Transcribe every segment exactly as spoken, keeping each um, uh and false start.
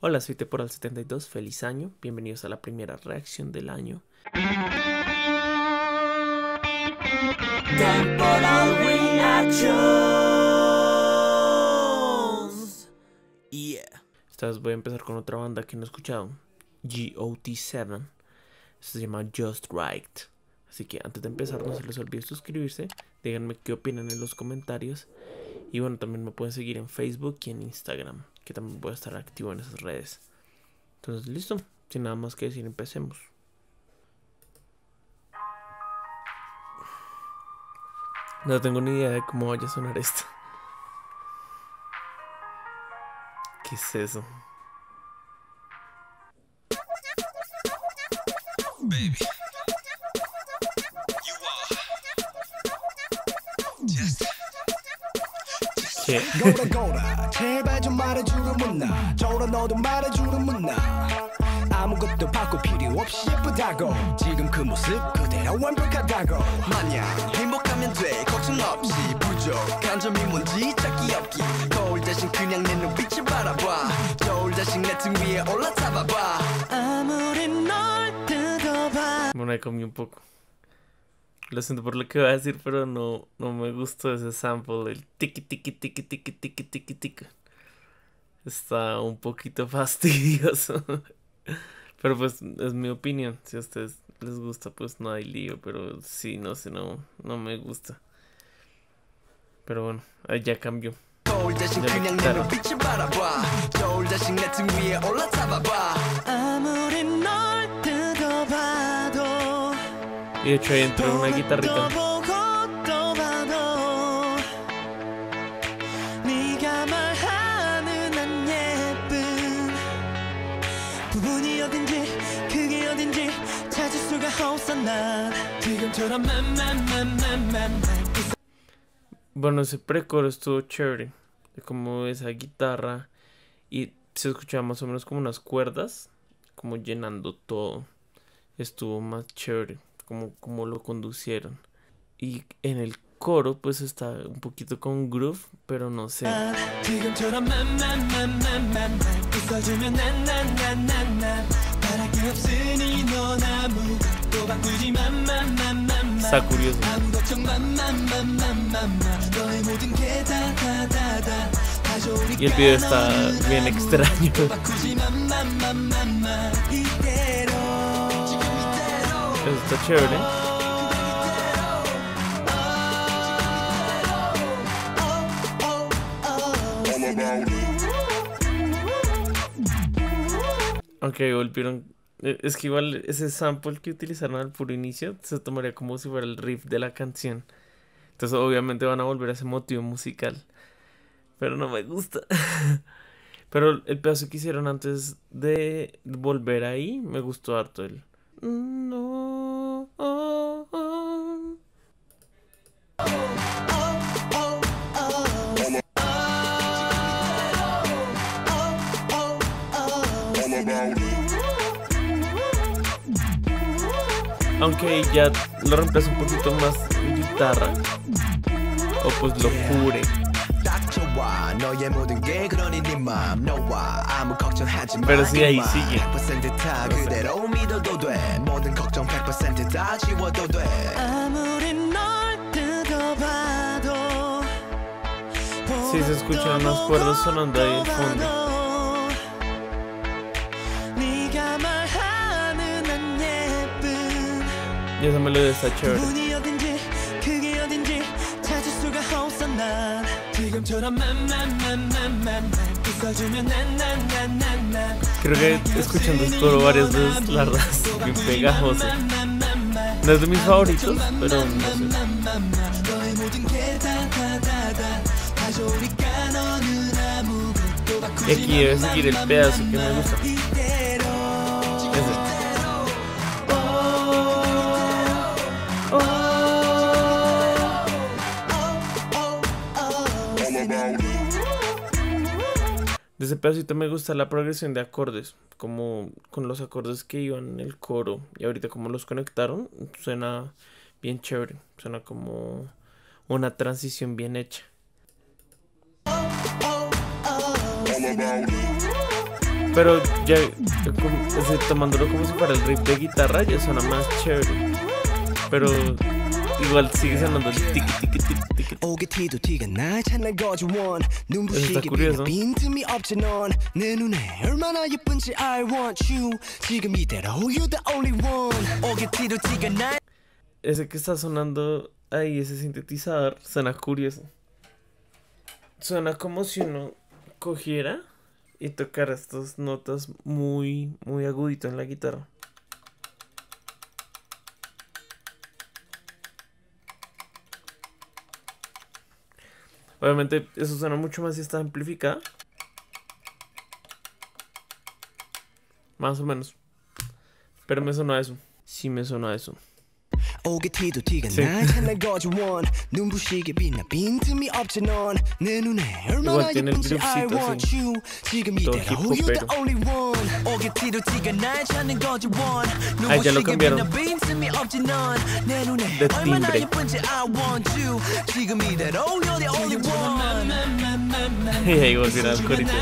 Hola, soy Temporal setenta y dos, feliz año, bienvenidos a la primera reacción del año. Temporal Reactions. Yeah. Esta vez voy a empezar con otra banda que no he escuchado, G O T siete. Esto se llama Just Right. Así que antes de empezar no se les olvide suscribirse, díganme qué opinan en los comentarios. Y bueno, también me pueden seguir en Facebook y en Instagram, que también voy a estar activo en esas redes. Entonces, listo, sin nada más que decir, empecemos. No tengo ni idea de cómo vaya a sonar esto. ¿Qué es eso? Baby. Yeah. Bueno, ahí comí un poco. Lo siento por lo que voy a decir, pero no, no me gustó ese sample del tiki tiki tiki tiki tiki tiki tiki. Está un poquito fastidioso. Pero pues es mi opinión. Si a ustedes les gusta, pues no hay lío. Pero sí, no sé, no, no me gusta. Pero bueno, ahí ya cambió. Y de hecho ahí entró una guitarrita. Bueno, ese precoro estuvo chévere, como esa guitarra, y se escuchaba más o menos como unas cuerdas, como llenando todo. Estuvo más chévere Como, como lo conducieron. Y en el coro pues está un poquito con groove, pero no sé. Está curioso. Y el video está bien extraño. Está chévere. Ok, volvieron. Es que igual ese sample que utilizaron al puro inicio se tomaría como si fuera el riff de la canción. Entonces obviamente van a volver a ese motivo musical, pero no me gusta. Pero el pedazo que hicieron antes de volver ahí me gustó harto. El No, oh, oh. Aunque ya lo reemplazo un poquito más guitarra, o pues lo cubre. Pero si sí, ahí sigue. Si sí, se escuchan unas cuerdas sonando ahí al fondo. Y esa melodía está chévere. Creo que escuchando esto varias veces, la verdad es bien pegajosa. No es de mis favoritos, pero no sé. Y aquí debe seguir el pedazo que me gusta. Ese. De ese pedacito me gusta la progresión de acordes, como con los acordes que iban en el coro y ahorita como los conectaron, suena bien chévere, suena como una transición bien hecha. Pero ya, como, tomándolo como si fuera el riff de guitarra, ya suena más chévere. Pero igual sigue sonando el tiki tiki tiki tiki. Eso está curioso. Ese que está sonando ahí, ese sintetizador, suena curioso. Suena como si uno cogiera y tocara estas notas muy, muy agudito en la guitarra. Obviamente eso suena mucho más si está amplificada. Más o menos. Pero me suena eso. Sí me suena eso. Sí. Igual tiene el groupcito así, todo hip hopero. Ahí ya lo cambiaron de timbre. Y ahí volvieron al corito.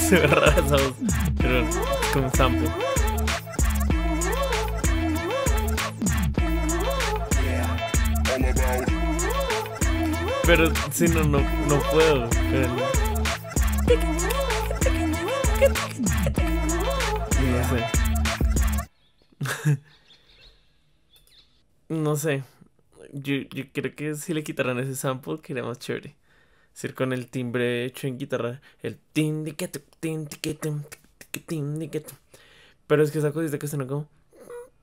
Se ve rara esa voz, pero con sample. Pero si no, no, no puedo. Pero... No sé. No sé. Yo, yo creo que si le quitaran ese sample, que era más chévere. Es decir, con el timbre hecho en guitarra. El tin de ketum, tin de ketum, tin de ketum. Pero es que esa cosita que suena como.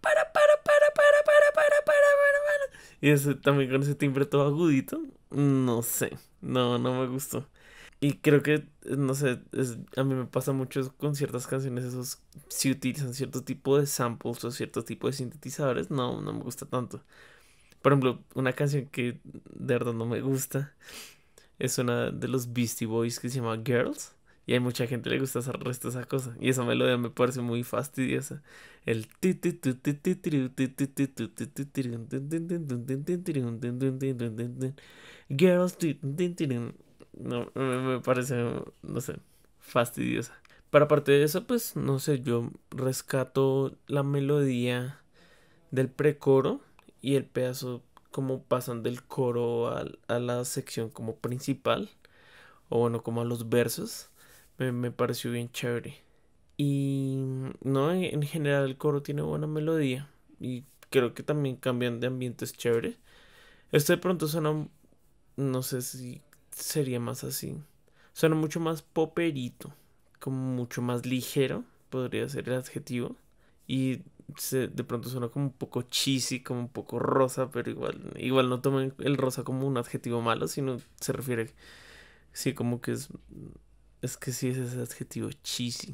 Para, para, para, para, para, para, para, para, para. Y eso también con ese timbre todo agudito. No sé. No, no me gustó. Y creo que, no sé, es, a mí me pasa mucho con ciertas canciones esos, si utilizan cierto tipo de samples o cierto tipo de sintetizadores, no, no me gusta tanto. Por ejemplo, una canción que de verdad no me gusta es una de los Beastie Boys que se llama Girls. Y hay mucha gente que le gusta hacer resto esa cosa. Y esa melodía me parece muy fastidiosa. El ti ti tu ti ti ti ti ti ti ti ti ti ti ti ti ti ti. No, me parece, no sé, fastidiosa. Pero aparte de eso, pues, no sé, yo rescato la melodía del precoro y el pedazo como pasan del coro a, a la sección como principal. O bueno, como a los versos. Me, me pareció bien chévere. Y no, en, en general el coro tiene buena melodía. Y creo que también cambian de ambientes chévere. Esto de pronto suena, no sé si... sería más así. Suena mucho más poperito. Como mucho más ligero. Podría ser el adjetivo. Y se, de pronto suena como un poco cheesy. Como un poco rosa. Pero igual igual no tomen el rosa como un adjetivo malo. Sino se refiere. Sí, como que es. Es que sí es ese adjetivo cheesy.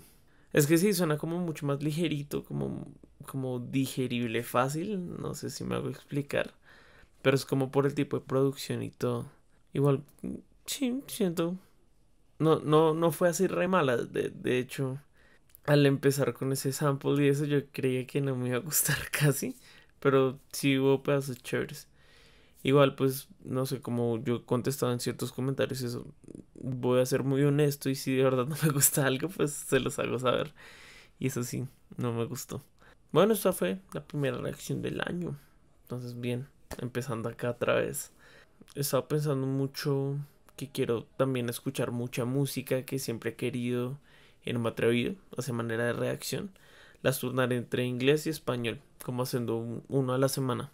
Es que sí, suena como mucho más ligerito. Como, como digerible fácil. No sé si me hago explicar. Pero es como por el tipo de producción y todo. Igual. Sí, siento. No, no, no fue así re mala. De, de hecho, al empezar con ese sample y eso, yo creía que no me iba a gustar casi. Pero sí hubo pedazos chéveres. Igual, pues, no sé, como yo he contestado en ciertos comentarios eso. Voy a ser muy honesto y si de verdad no me gusta algo, pues se los hago saber. Y eso sí, no me gustó. Bueno, esta fue la primera reacción del año. Entonces, bien, empezando acá otra vez. He estado pensando mucho que quiero también escuchar mucha música que siempre he querido y no me he atrevido a hacer manera de reacción. Las turnaré entre inglés y español, como haciendo un, uno a la semana.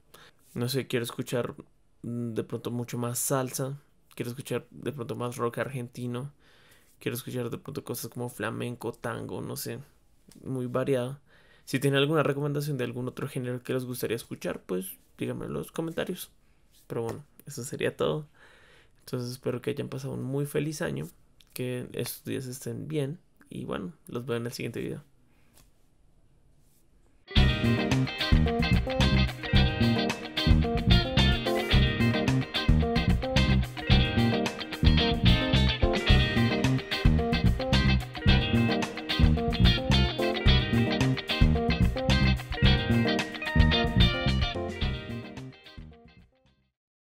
No sé, quiero escuchar de pronto mucho más salsa, quiero escuchar de pronto más rock argentino, quiero escuchar de pronto cosas como flamenco, tango, no sé, muy variado. Si tienen alguna recomendación de algún otro género que les gustaría escuchar, pues díganme en los comentarios. Pero bueno. Eso sería todo. Entonces espero que hayan pasado un muy feliz año. Que estos días estén bien. Y bueno, los veo en el siguiente video.